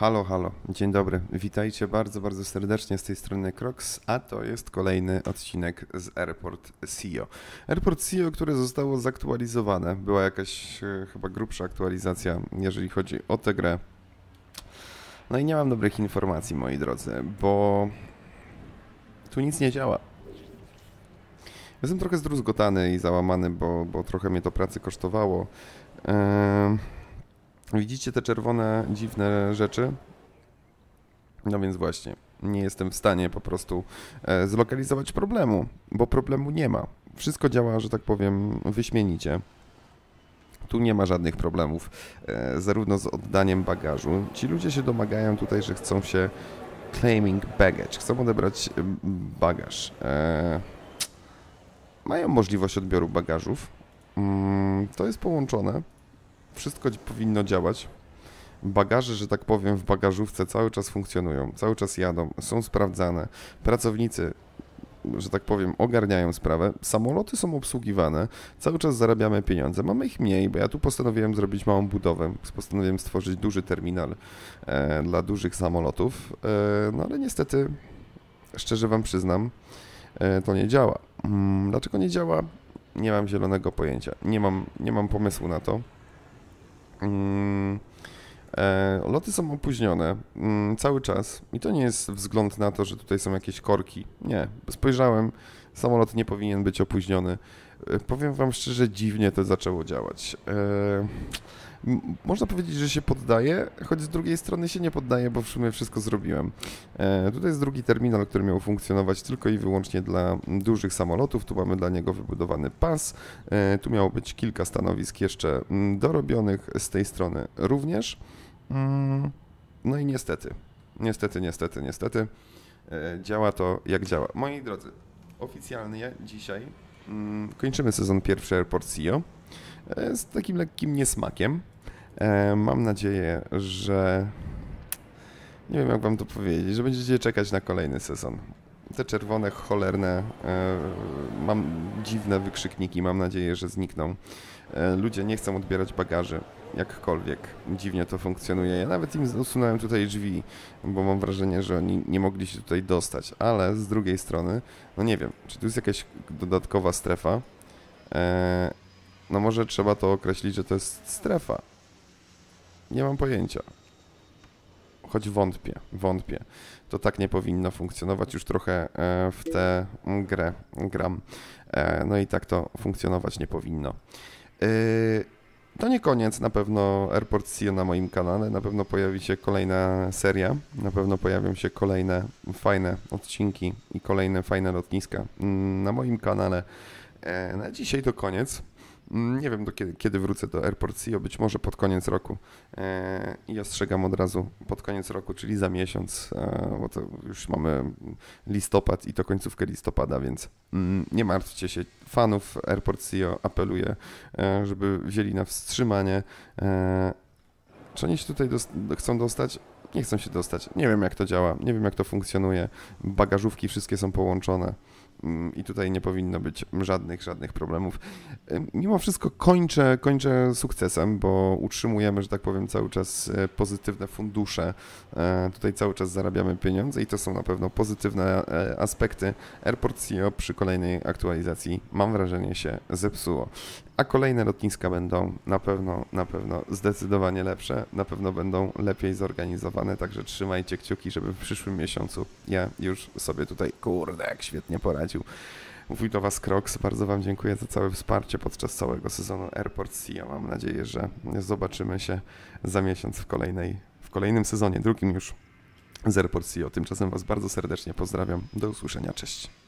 Halo, halo, dzień dobry. Witajcie bardzo, bardzo serdecznie z tej strony Kroks, a to jest kolejny odcinek z Airport CEO. Airport CEO, które zostało zaktualizowane, była jakaś chyba grubsza aktualizacja, jeżeli chodzi o tę grę. No i nie mam dobrych informacji, moi drodzy, bo tu nic nie działa. Jestem trochę zdruzgotany i załamany, bo trochę mnie to pracy kosztowało. Widzicie te czerwone, dziwne rzeczy? No więc właśnie, nie jestem w stanie po prostu zlokalizować problemu, bo problemu nie ma. Wszystko działa, że tak powiem, wyśmienicie. Tu nie ma żadnych problemów, zarówno z oddaniem bagażu. Ci ludzie się domagają tutaj, że chcą się claiming baggage, chcą odebrać bagaż. Mają możliwość odbioru bagażów, to jest połączone. Wszystko powinno działać. Bagaże, że tak powiem, w bagażówce cały czas funkcjonują, cały czas jadą, są sprawdzane. Pracownicy, że tak powiem, ogarniają sprawę. Samoloty są obsługiwane, cały czas zarabiamy pieniądze. Mamy ich mniej, bo ja tu postanowiłem zrobić małą budowę. Postanowiłem stworzyć duży terminal dla dużych samolotów. No ale niestety, szczerze wam przyznam, to nie działa. Dlaczego nie działa? Nie mam zielonego pojęcia. Nie mam pomysłu na to. Loty są opóźnione cały czas i to nie jest wzgląd na to, że tutaj są jakieś korki. Nie, spojrzałem, samolot nie powinien być opóźniony. Powiem wam szczerze, dziwnie to zaczęło działać. Można powiedzieć, że się poddaje, choć z drugiej strony się nie poddaje, bo w sumie wszystko zrobiłem. Tutaj jest drugi terminal, który miał funkcjonować tylko i wyłącznie dla dużych samolotów. Tu mamy dla niego wybudowany pas. Tu miało być kilka stanowisk jeszcze dorobionych, z tej strony również. No i niestety działa to jak działa. Moi drodzy, oficjalnie dzisiaj kończymy sezon pierwszy Airport CEO z takim lekkim niesmakiem. Mam nadzieję, że... nie wiem, jak wam to powiedzieć, że będziecie czekać na kolejny sezon. Te czerwone, cholerne, mam dziwne wykrzykniki, mam nadzieję, że znikną. Ludzie nie chcą odbierać bagaży, jakkolwiek. Dziwnie to funkcjonuje. Ja nawet im usunąłem tutaj drzwi, bo mam wrażenie, że oni nie mogli się tutaj dostać. Ale z drugiej strony, no nie wiem, czy tu jest jakaś dodatkowa strefa. No może trzeba to określić, że to jest strefa. Nie mam pojęcia. Choć wątpię. To tak nie powinno funkcjonować, już trochę w tę grę gram. No i tak to funkcjonować nie powinno. To nie koniec, na pewno Airport CEO na moim kanale, na pewno pojawi się kolejna seria, na pewno pojawią się kolejne fajne odcinki i kolejne fajne lotniska na moim kanale. Na dzisiaj to koniec. Nie wiem, kiedy wrócę do Airport CEO, być może pod koniec roku. I ostrzegam od razu, pod koniec roku, czyli za miesiąc, bo to już mamy listopad i to końcówkę listopada, więc nie martwcie się. Fanów Airport CEO apeluję, żeby wzięli na wstrzymanie. Czy oni się tutaj chcą dostać? Nie chcą się dostać. Nie wiem, jak to działa, nie wiem, jak to funkcjonuje. Bagażówki wszystkie są połączone. I tutaj nie powinno być żadnych problemów. Mimo wszystko kończę sukcesem, bo utrzymujemy, że tak powiem, cały czas pozytywne fundusze. Tutaj cały czas zarabiamy pieniądze i to są na pewno pozytywne aspekty. Airport CEO przy kolejnej aktualizacji, mam wrażenie, się zepsuło. A kolejne lotniska będą na pewno zdecydowanie lepsze, na pewno będą lepiej zorganizowane, także trzymajcie kciuki, żeby w przyszłym miesiącu ja już sobie tutaj, kurde, jak świetnie poradził. Mówił do was Kroks, bardzo wam dziękuję za całe wsparcie podczas całego sezonu Airport CEO. Mam nadzieję, że zobaczymy się za miesiąc w kolejnym sezonie, drugim już z Airport CEO. Tymczasem was bardzo serdecznie pozdrawiam, do usłyszenia, cześć.